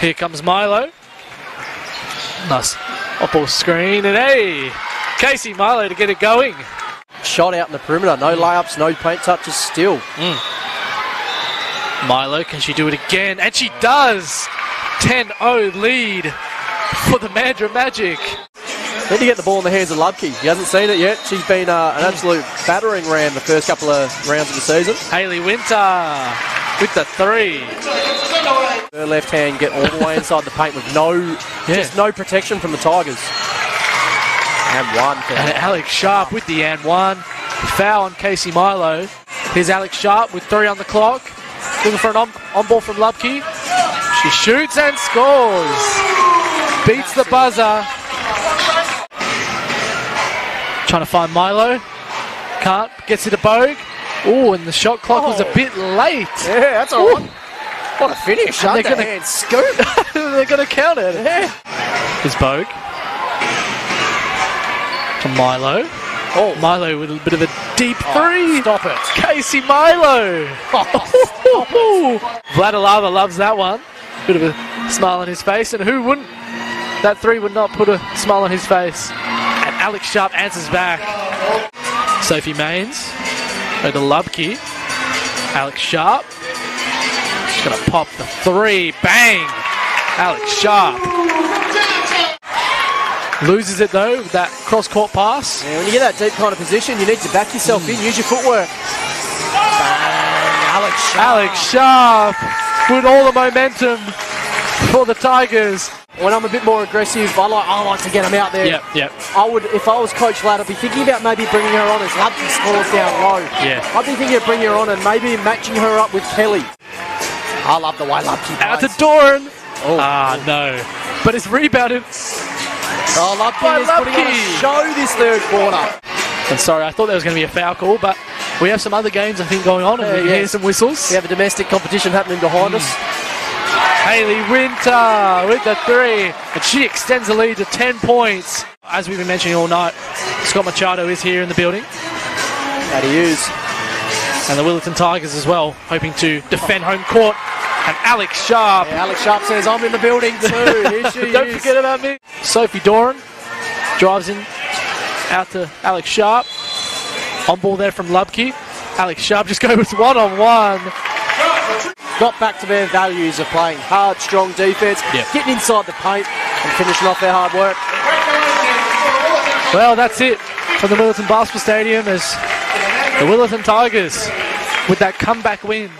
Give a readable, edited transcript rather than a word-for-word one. Here comes Milo. Nice up-ball screen, and hey, Casey Milo to get it going. Shot out in the perimeter, no layups, no paint touches still. Milo, can she do it again? And she does! 10-0 lead for the Mandurah Magic. Need to get the ball in the hands of Lubke. He hasn't seen it yet. She's been an absolute battering ram the first couple of rounds of the season. Hayley Winter with the three. Her left hand get all the way inside the paint with just no protection from the Tigers. And one. And Alex Sharp with the and one. Foul on Casey Milo. Here's Alex Sharp with three on the clock. Looking for an on-ball from Lubke. She shoots and scores. Beats the buzzer. Trying to find Milo. Can't. Gets it to Bogue. Ooh, and the shot clock was a bit late. Yeah, that's all right. What a finish. And they're going to scoop. They're going to count it. Yeah. Here's Bogue. To Milo. Oh, Milo with a bit of a deep three. Stop it. Casey Milo. Vladilava loves that one. Bit of a smile on his face. And who wouldn't? That three would not put a smile on his face. And Alex Sharp answers back. Sophie Mains. Over to Lubke. Alex Sharp. She's going to pop the three. Bang. Alex Sharp. Loses it though with that cross-court pass. Yeah, when you get that deep kind of position, you need to back yourself in, use your footwork. Bang, Alex Sharp. Alex Sharp with all the momentum for the Tigers. When I'm a bit more aggressive, I like to get them out there. Yep. If I was Coach Ladd, I'd be thinking about maybe bringing her on as Lubke scores down low. Yeah. I'd be thinking of bringing her on and maybe matching her up with Kelly. I love the way Lubke plays. Out to Doran. No. But it's rebounded. Oh, Lubke is putting on a show this third quarter. I'm sorry, I thought there was going to be a foul call, but we have some other games, I think, going on, and we hear some whistles. We have a domestic competition happening behind us. Hayley Winter with the three, and she extends the lead to 10 points. As we've been mentioning all night, Scott Machado is here in the building. How do you use? And the Willetton Tigers as well, hoping to defend home court. And Alex Sharp. Yeah, Alex Sharp says, I'm in the building too. Here she Don't forget about me. Sophie Doran drives in out to Alex Sharp. On ball there from Lubke. Alex Sharp just goes one-on-one. Got back to their values of playing hard, strong defense, getting inside the paint and finishing off their hard work. Well, that's it from the Willetton Basketball Stadium as the Willetton Tigers with that comeback win.